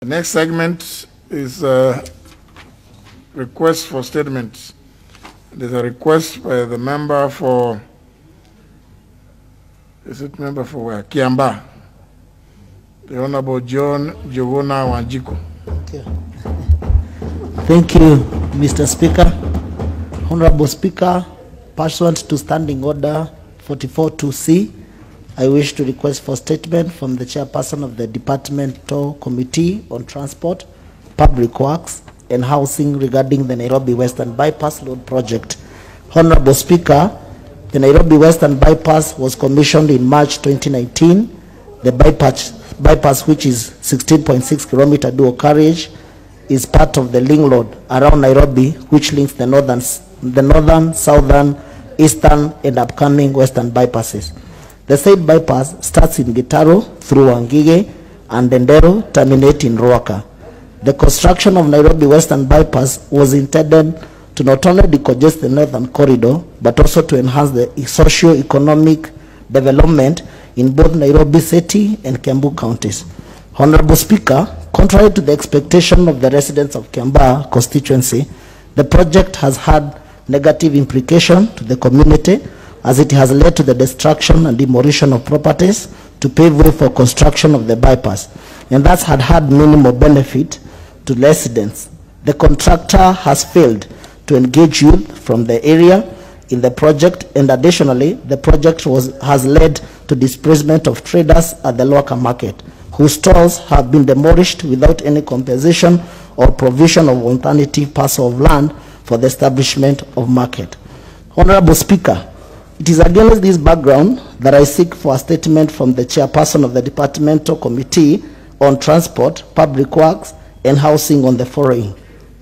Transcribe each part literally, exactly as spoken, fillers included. The next segment is uh, request for statements. There's a request by the member for, is it member for where? Kiambaa. The Honorable John Njuguna Wanjiku. Okay. Thank you, Mister Speaker. Honorable Speaker, pursuant to Standing Order forty-four two C, I wish to request for statement from the chairperson of the Departmental Committee on Transport, Public Works, and Housing regarding the Nairobi Western Bypass Road Project. Honorable Speaker, the Nairobi Western Bypass was commissioned in March twenty nineteen. The bypass, bypass which is sixteen point six kilometer dual carriage, is part of the link road around Nairobi, which links the northern, the northern, southern, eastern, and upcoming western bypasses. The said bypass starts in Gitaro through Wangige and Dendero, terminate in Ruaka. The construction of Nairobi Western Bypass was intended to not only decongest the Northern Corridor, but also to enhance the socio-economic development in both Nairobi City and Kiambu counties. Honorable Speaker, contrary to the expectation of the residents of Kemba constituency, the project has had negative implication to the community, as it has led to the destruction and demolition of properties to pave way for construction of the bypass, and that had had minimal benefit to residents. The contractor has failed to engage youth from the area in the project, and additionally, the project was, has led to displacement of traders at the local market, whose stalls have been demolished without any compensation or provision of alternative parcel of land for the establishment of market. Honorable Speaker, it is against this background that I seek for a statement from the chairperson of the Departmental Committee on Transport, Public Works, and Housing on the following.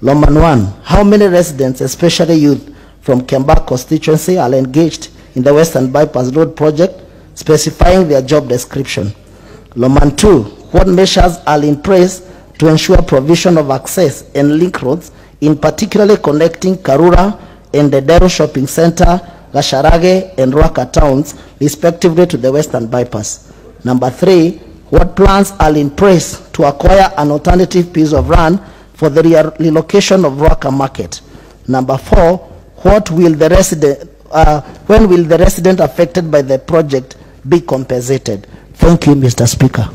Number one, how many residents, especially youth from Kemba constituency, are engaged in the Western Bypass Road project, specifying their job description? Number two, what measures are in place to ensure provision of access and link roads, in particularly connecting Karura and the Darrow shopping center, Sharage and Ruaka towns, respectively, to the Western Bypass? Number three, what plans are in place to acquire an alternative piece of land for the re relocation of Ruaka market? Number four, what will the resident, uh, when will the resident affected by the project be compensated? Thank you, Mister Speaker.